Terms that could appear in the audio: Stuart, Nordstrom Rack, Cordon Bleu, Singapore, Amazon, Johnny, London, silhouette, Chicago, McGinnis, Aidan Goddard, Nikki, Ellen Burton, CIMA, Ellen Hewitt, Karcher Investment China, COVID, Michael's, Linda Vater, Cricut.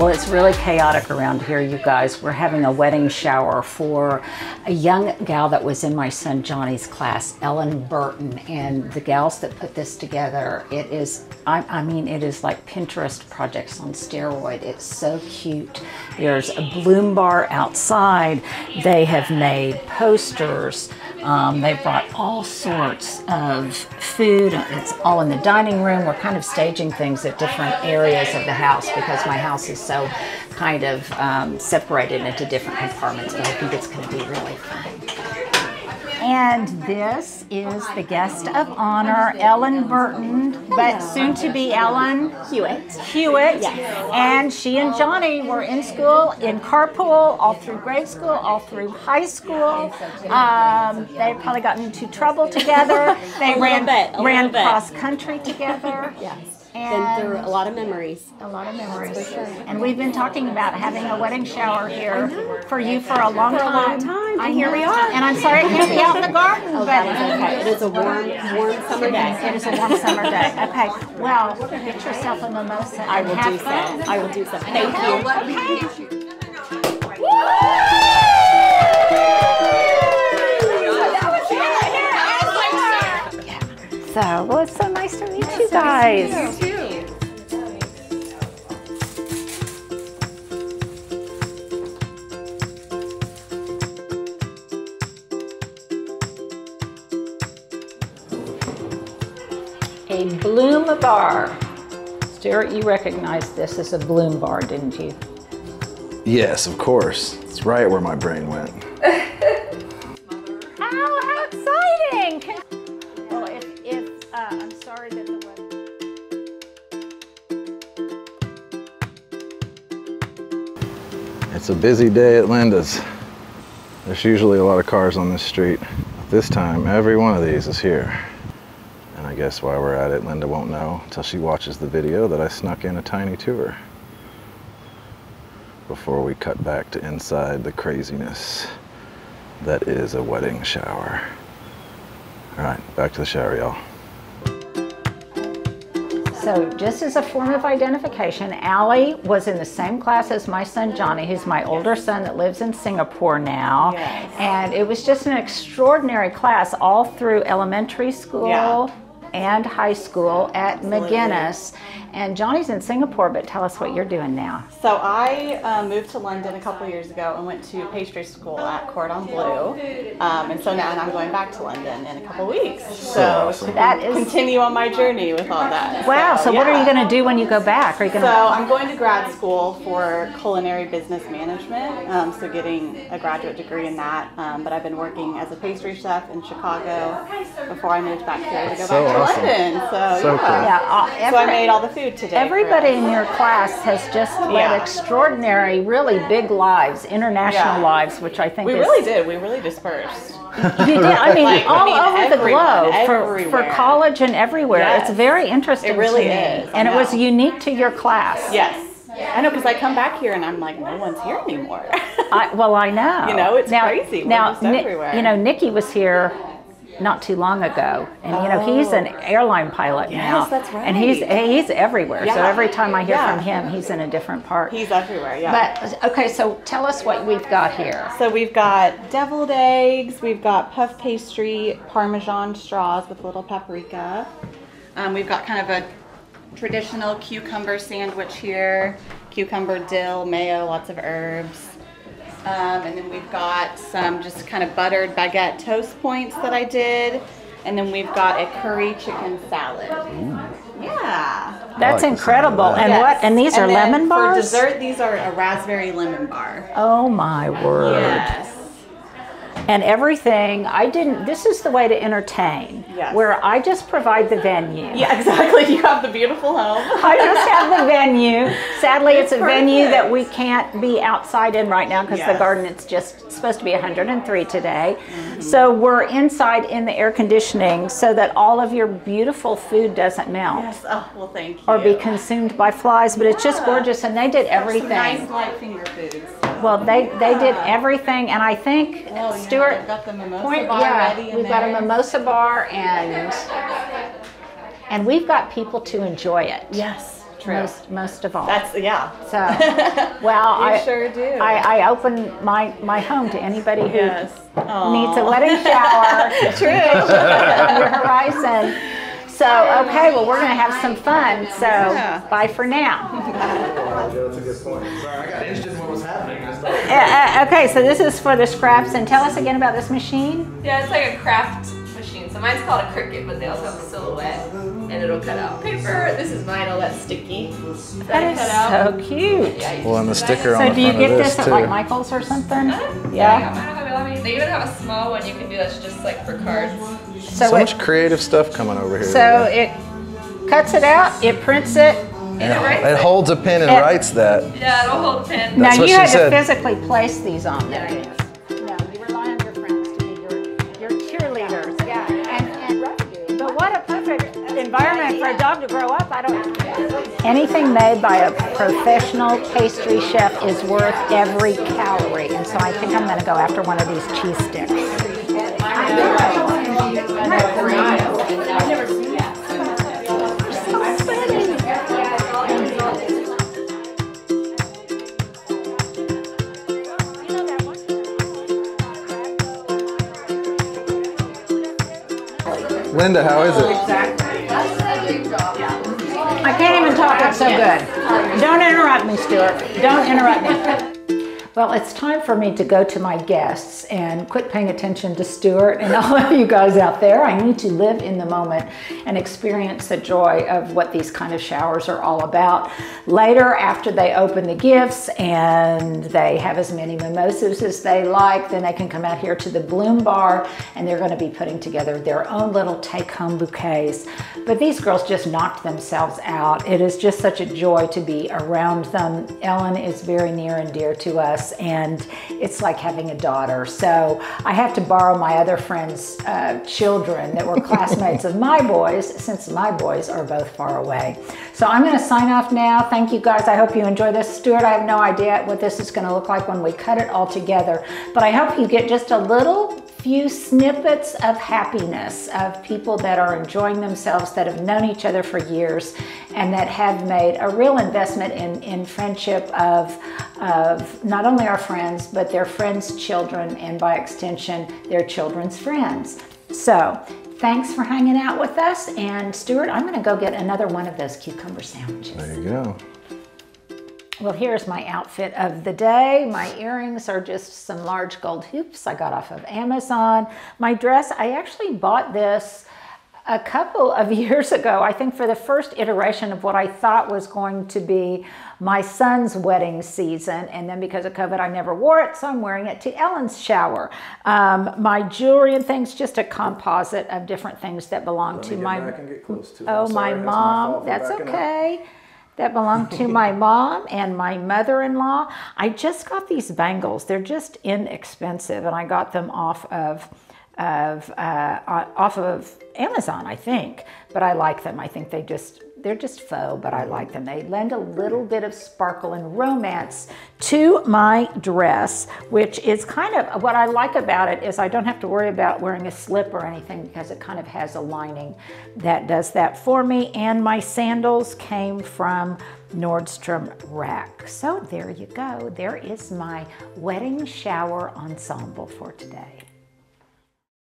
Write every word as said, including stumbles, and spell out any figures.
Well, it's really chaotic around here, you guys. We're having a wedding shower for a young gal that was in my son Johnny's class, Ellen Burton, and the gals that put this together, it is, I, I mean, it is like Pinterest projects on steroid. It's so cute. There's a bloom bar outside. They have made posters. Um, they brought all sorts of food. It's all in the dining room. We're kind of staging things at different areas of the house because my house is so kind of um, separated into different compartments, but I think it's going to be really fun. And this is the guest of honor, Ellen Burton, but soon to be Ellen Hewitt. Hewitt. Yes. And she and Johnny were in school, in carpool, all through grade school, all through high school. Um, they probably got into trouble together. They ran, bit, ran cross country together. Yes. And been through a lot of memories. A lot of memories. Sure. And we've been talking about having a wedding shower here for you for a long for time. A long time. And here we are. And I'm sorry I can't be out in the garden, oh, but okay. It is a warm, warm summer day. It is a warm summer day. Okay. Well, get yourself a mimosa. I will do fun. so. I will do so. Thank you. Okay. So, well, it's so nice to meet you guys. Nice to meet you too. A bloom bar. Stuart, you recognized this as a bloom bar, didn't you? Yes, of course. It's right where my brain went. It's a busy day at Linda's. There's usually a lot of cars on this street. This time, every one of these is here. And I guess while we're at it, Linda won't know until she watches the video that I snuck in a tiny tour before we cut back to inside the craziness that is a wedding shower. All right, back to the shower, y'all. So just as a form of identification, Allie was in the same class as my son Johnny, who's my older son that lives in Singapore now. Yes. And it was just an extraordinary class all through elementary school yeah. and high school at Absolutely. McGinnis. And Johnny's in Singapore, but tell us what you're doing now. So I uh, moved to London a couple years ago and went to pastry school at Cordon Bleu. Um, and so now and I'm going back to London in a couple weeks. So, so that is continue on my journey with all that. Wow, so, so yeah. What are you gonna do when you go back? Are you gonna So I'm going to grad school for culinary business management. Um, so getting a graduate degree in that. Um, but I've been working as a pastry chef in Chicago before I moved back here to go so back to awesome. London. So, so yeah. Cool. yeah uh, so I made all the food today. Everybody in your class has just led yeah. extraordinary, really big lives, international yeah. lives, which I think we is, really did. We really dispersed. You did. I mean, like, all I mean, over everyone, the globe for, for college and everywhere. Yes. It's very interesting. It really to me. Is, and it was unique to your class. Yes. I know, because I come back here and I'm like, no one's here anymore. I, well, I know. You know, it's now, crazy. Now, We're just everywhere. You know, Nikki was here not too long ago, and you know, oh. he's an airline pilot yes, now. That's right. And he's he's everywhere. Yeah. So every time I hear yeah. from him, he's in a different part. He's everywhere, yeah. But okay, so tell us what we've got here. So we've got deviled eggs, we've got puff pastry, Parmesan straws with little paprika. Um, we've got kind of a traditional cucumber sandwich here, cucumber, dill, mayo, lots of herbs. Um, and then we've got some just kind of buttered baguette toast points that I did. And then we've got a curry chicken salad. Ooh. Yeah. That's like incredible. And yes. what? And these and are lemon bars? For dessert, these are a raspberry lemon bar. Oh my word. Yes. And everything, I didn't, this is the way to entertain, yes. where I just provide the venue. Yeah, exactly. You have the beautiful home. I just have the venue. Sadly, it's, it's a venue that we can't be outside in right now because yes. the garden, it's just supposed to be one hundred and three today. Mm-hmm. So we're inside in the air conditioning so that all of your beautiful food doesn't melt. Yes, oh, well, thank you. Or be consumed by flies, but yeah. it's just gorgeous, and they did There's everything. Nice light finger foods. Well, they, yeah. they did everything, and I think, oh, yeah. Stuart, we've got the mimosa point, bar yeah, ready in we've there. Got a mimosa bar, and and we've got people to enjoy it. Yes. True. Most, most of all. That's, yeah. So, well, you I sure do. I, I open my, my home to anybody who yes. needs a wedding shower. True. Your horizon. So, okay, well, we're going to have some fun. So, yeah. Bye for now. That's a good point. Sorry, I got interested in what was happening. Uh, uh, okay, so this is for the scraps, and tell us again about this machine. Yeah, it's like a craft machine. So mine's called a Cricut, but they also have a Silhouette, and it'll cut out paper. This is vinyl that's sticky. That, that is out. So cute. Yeah, well, and the sticker on the front of this, too. So do you get this at like Michael's or something? Uh, yeah. They even have a small one you can do that's just like for cards. So, so it, much creative stuff coming over here. So it cuts it out, it prints it. It, it holds a pen and it, writes that. Yeah, it'll hold a pen. That's now you had said. to physically place these on there. No, you rely on your friends to be your, your cheerleaders. Yeah, and, and but what a perfect environment for a dog to grow up. I don't. Anything made by a professional pastry chef is worth every calorie, and so I think I'm going to go after one of these cheese sticks. I've never seen that. Linda, how is it? I can't even talk, it's so good. Don't interrupt me, Stuart. Don't interrupt me. Well, it's time for me to go to my guests and quit paying attention to Stuart and all of you guys out there. I need to live in the moment and experience the joy of what these kind of showers are all about. Later, after they open the gifts and they have as many mimosas as they like, then they can come out here to the Bloom Bar and they're going to be putting together their own little take-home bouquets. But these girls just knocked themselves out. It is just such a joy to be around them. Ellen is very near and dear to us, and it's like having a daughter. So I have to borrow my other friend's uh, children that were classmates of my boys, since my boys are both far away. So I'm going to sign off now. Thank you guys. I hope you enjoy this. Stuart, I have no idea what this is going to look like when we cut it all together, but I hope you get just a little few snippets of happiness of people that are enjoying themselves, that have known each other for years, and that have made a real investment in, in friendship of, of not only our friends, but their friends' children, and by extension, their children's friends. So thanks for hanging out with us. And Stuart, I'm gonna go get another one of those cucumber sandwiches. There you go. Well, here's my outfit of the day. My earrings are just some large gold hoops I got off of Amazon. My dress, I actually bought this a couple of years ago, I think for the first iteration of what I thought was going to be my son's wedding season. And then because of COVID, I never wore it, so I'm wearing it to Ellen's shower. Um, my jewelry and things, just a composite of different things that belong to my, oh, my mom, that's okay. That belonged to my mom and my mother-in-law. I just got these bangles. They're just inexpensive, and I got them off of, of uh, off of Amazon, I think. But I like them. I think they just they're just faux, but I like them. They lend a little bit of sparkle and romance to my dress, which is kind of what I like about it is I don't have to worry about wearing a slip or anything because it kind of has a lining that does that for me. And my sandals came from Nordstrom Rack. So there you go. There is my wedding shower ensemble for today.